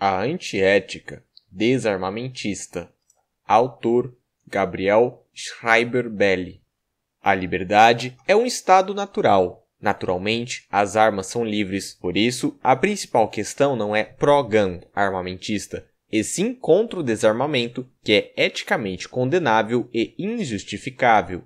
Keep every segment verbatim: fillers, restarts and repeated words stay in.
A antiética desarmamentista. Autor Gabriel Schreiber Belli. A liberdade é um estado natural. Naturalmente, as armas são livres. Por isso, a principal questão não é pró-gun armamentista, e sim contra o desarmamento, que é eticamente condenável e injustificável.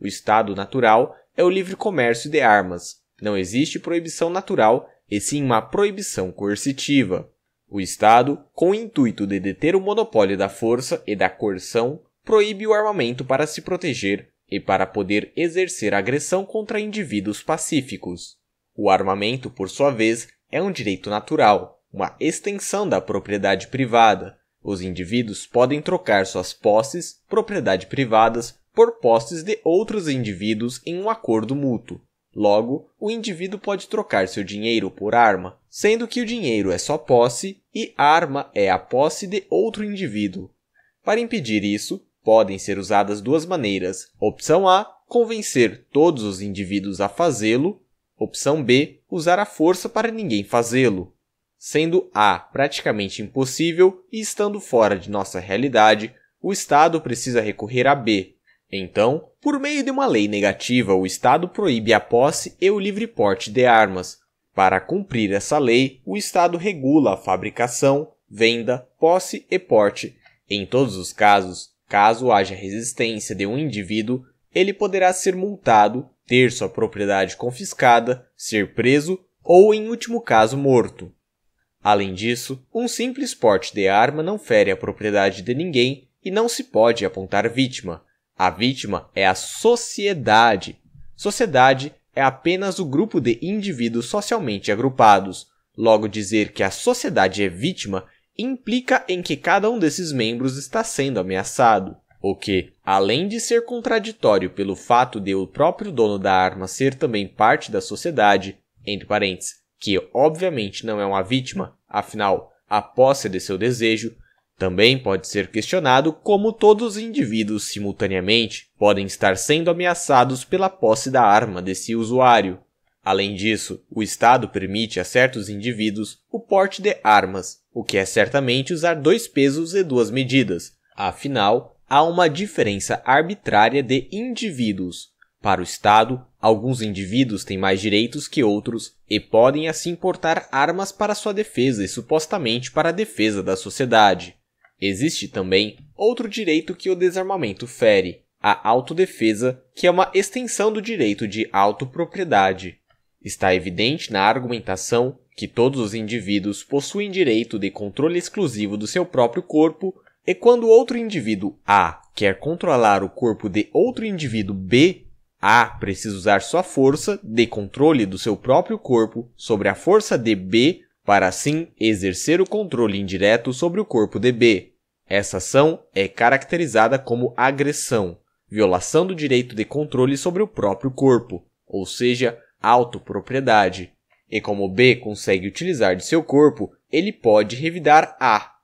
O estado natural é o livre comércio de armas. Não existe proibição natural, e sim uma proibição coercitiva. O Estado, com o intuito de deter o monopólio da força e da coerção, proíbe o armamento para se proteger e para poder exercer agressão contra indivíduos pacíficos. O armamento, por sua vez, é um direito natural, uma extensão da propriedade privada. Os indivíduos podem trocar suas posses, propriedade privadas, por posses de outros indivíduos em um acordo mútuo. Logo, o indivíduo pode trocar seu dinheiro por arma, sendo que o dinheiro é só posse e a arma é a posse de outro indivíduo. Para impedir isso, podem ser usadas duas maneiras. Opção A, convencer todos os indivíduos a fazê-lo. Opção B, usar a força para ninguém fazê-lo. Sendo A praticamente impossível e estando fora de nossa realidade, o Estado precisa recorrer a B. Então, por meio de uma lei negativa, o Estado proíbe a posse e o livre porte de armas. Para cumprir essa lei, o Estado regula a fabricação, venda, posse e porte. Em todos os casos, caso haja resistência de um indivíduo, ele poderá ser multado, ter sua propriedade confiscada, ser preso ou, em último caso, morto. Além disso, um simples porte de arma não fere a propriedade de ninguém e não se pode apontar vítima. A vítima é a sociedade. Sociedade é apenas o grupo de indivíduos socialmente agrupados. Logo, dizer que a sociedade é vítima implica em que cada um desses membros está sendo ameaçado, o que, além de ser contraditório pelo fato de o próprio dono da arma ser também parte da sociedade, entre parênteses, que obviamente não é uma vítima, afinal, a posse de seu desejo, também pode ser questionado como todos os indivíduos simultaneamente podem estar sendo ameaçados pela posse da arma desse usuário. Além disso, o Estado permite a certos indivíduos o porte de armas, o que é certamente usar dois pesos e duas medidas. Afinal, há uma diferença arbitrária de indivíduos. Para o Estado, alguns indivíduos têm mais direitos que outros e podem assim portar armas para sua defesa e supostamente para a defesa da sociedade. Existe também outro direito que o desarmamento fere, a autodefesa, que é uma extensão do direito de autopropriedade. Está evidente na argumentação que todos os indivíduos possuem direito de controle exclusivo do seu próprio corpo e quando outro indivíduo A quer controlar o corpo de outro indivíduo B, A precisa usar sua força de controle do seu próprio corpo sobre a força de B para assim exercer o controle indireto sobre o corpo de B. Essa ação é caracterizada como agressão, violação do direito de controle sobre o próprio corpo, ou seja, autopropriedade. E como B consegue utilizar de seu corpo, ele pode revidar A.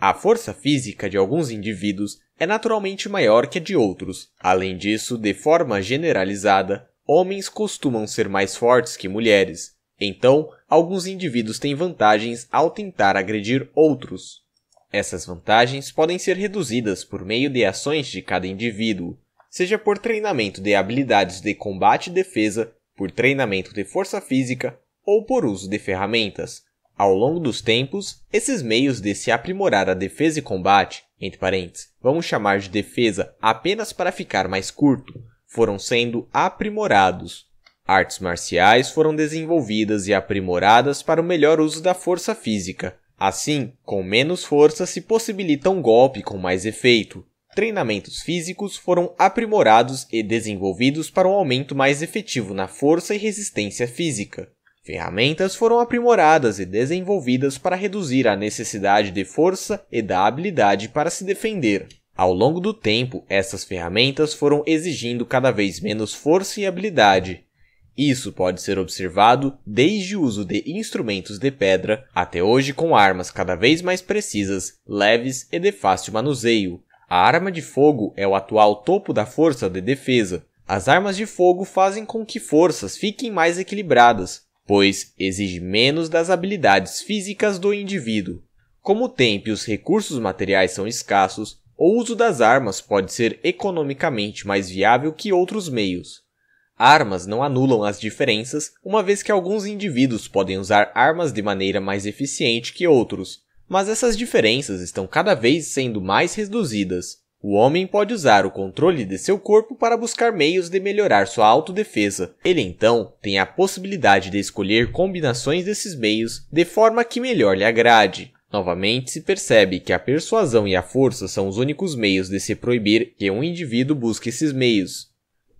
A força física de alguns indivíduos é naturalmente maior que a de outros. Além disso, de forma generalizada, homens costumam ser mais fortes que mulheres. Então, alguns indivíduos têm vantagens ao tentar agredir outros. Essas vantagens podem ser reduzidas por meio de ações de cada indivíduo, seja por treinamento de habilidades de combate e defesa, por treinamento de força física ou por uso de ferramentas. Ao longo dos tempos, esses meios de se aprimorar a defesa e combate, entre parênteses, vamos chamar de defesa apenas para ficar mais curto, foram sendo aprimorados. Artes marciais foram desenvolvidas e aprimoradas para o melhor uso da força física. Assim, com menos força se possibilita um golpe com mais efeito. Treinamentos físicos foram aprimorados e desenvolvidos para um aumento mais efetivo na força e resistência física. Ferramentas foram aprimoradas e desenvolvidas para reduzir a necessidade de força e da habilidade para se defender. Ao longo do tempo, essas ferramentas foram exigindo cada vez menos força e habilidade. Isso pode ser observado desde o uso de instrumentos de pedra até hoje com armas cada vez mais precisas, leves e de fácil manuseio. A arma de fogo é o atual topo da força de defesa. As armas de fogo fazem com que forças fiquem mais equilibradas, pois exige menos das habilidades físicas do indivíduo. Como o tempo e os recursos materiais são escassos, o uso das armas pode ser economicamente mais viável que outros meios. Armas não anulam as diferenças, uma vez que alguns indivíduos podem usar armas de maneira mais eficiente que outros, mas essas diferenças estão cada vez sendo mais reduzidas. O homem pode usar o controle de seu corpo para buscar meios de melhorar sua autodefesa. Ele então tem a possibilidade de escolher combinações desses meios de forma que melhor lhe agrade. Novamente se percebe que a persuasão e a força são os únicos meios de se proibir que um indivíduo busque esses meios.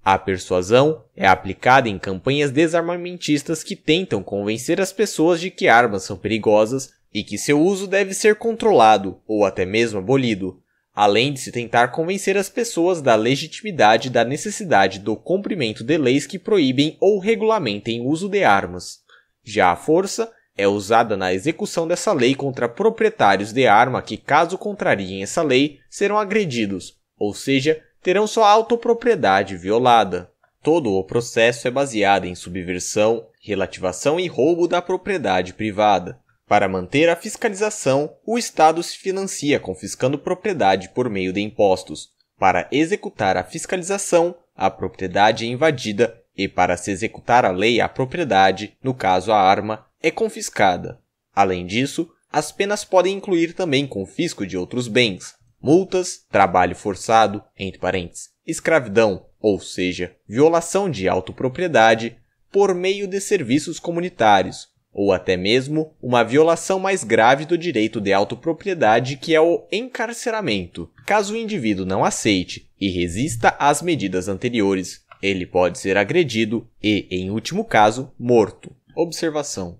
A persuasão é aplicada em campanhas desarmamentistas que tentam convencer as pessoas de que armas são perigosas e que seu uso deve ser controlado ou até mesmo abolido, além de se tentar convencer as pessoas da legitimidade da necessidade do cumprimento de leis que proíbem ou regulamentem o uso de armas. Já a força é usada na execução dessa lei contra proprietários de arma que, caso contrariem essa lei, serão agredidos, ou seja, terão sua autopropriedade violada. Todo o processo é baseado em subversão, relativação e roubo da propriedade privada. Para manter a fiscalização, o Estado se financia confiscando propriedade por meio de impostos. Para executar a fiscalização, a propriedade é invadida e, para se executar a lei, a propriedade, no caso a arma, é confiscada. Além disso, as penas podem incluir também confisco de outros bens, multas, trabalho forçado, entre parênteses, escravidão, ou seja, violação de autopropriedade, por meio de serviços comunitários, ou até mesmo uma violação mais grave do direito de autopropriedade, que é o encarceramento. Caso o indivíduo não aceite e resista às medidas anteriores, ele pode ser agredido e, em último caso, morto. Observação: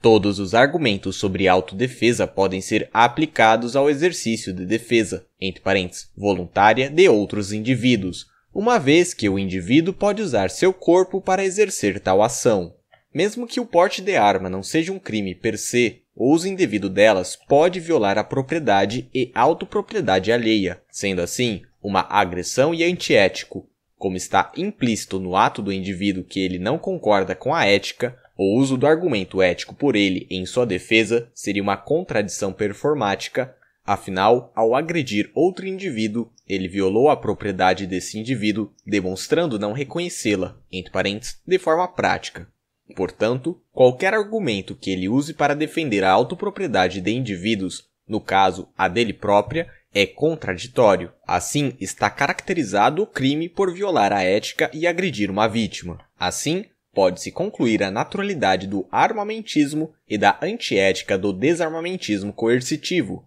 todos os argumentos sobre autodefesa podem ser aplicados ao exercício de defesa, entre parênteses, voluntária de outros indivíduos, uma vez que o indivíduo pode usar seu corpo para exercer tal ação. Mesmo que o porte de arma não seja um crime per se, o uso indevido delas pode violar a propriedade e autopropriedade alheia, sendo assim uma agressão e antiético. Como está implícito no ato do indivíduo que ele não concorda com a ética, o uso do argumento ético por ele em sua defesa seria uma contradição performática, afinal, ao agredir outro indivíduo, ele violou a propriedade desse indivíduo, demonstrando não reconhecê-la, entre parênteses, de forma prática. Portanto, qualquer argumento que ele use para defender a autopropriedade de indivíduos, no caso, a dele própria, é contraditório. Assim, está caracterizado o crime por violar a ética e agredir uma vítima. Assim, pode-se concluir a naturalidade do armamentismo e da antiética do desarmamentismo coercitivo.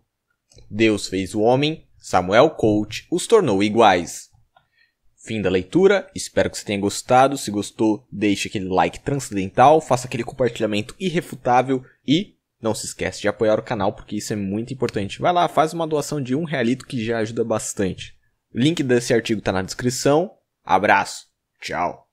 Deus fez o homem, Samuel Colt os tornou iguais. Fim da leitura, espero que você tenha gostado. Se gostou, deixe aquele like transcendental, faça aquele compartilhamento irrefutável e não se esquece de apoiar o canal, porque isso é muito importante. Vai lá, faz uma doação de um realito que já ajuda bastante. O link desse artigo está na descrição. Abraço, tchau.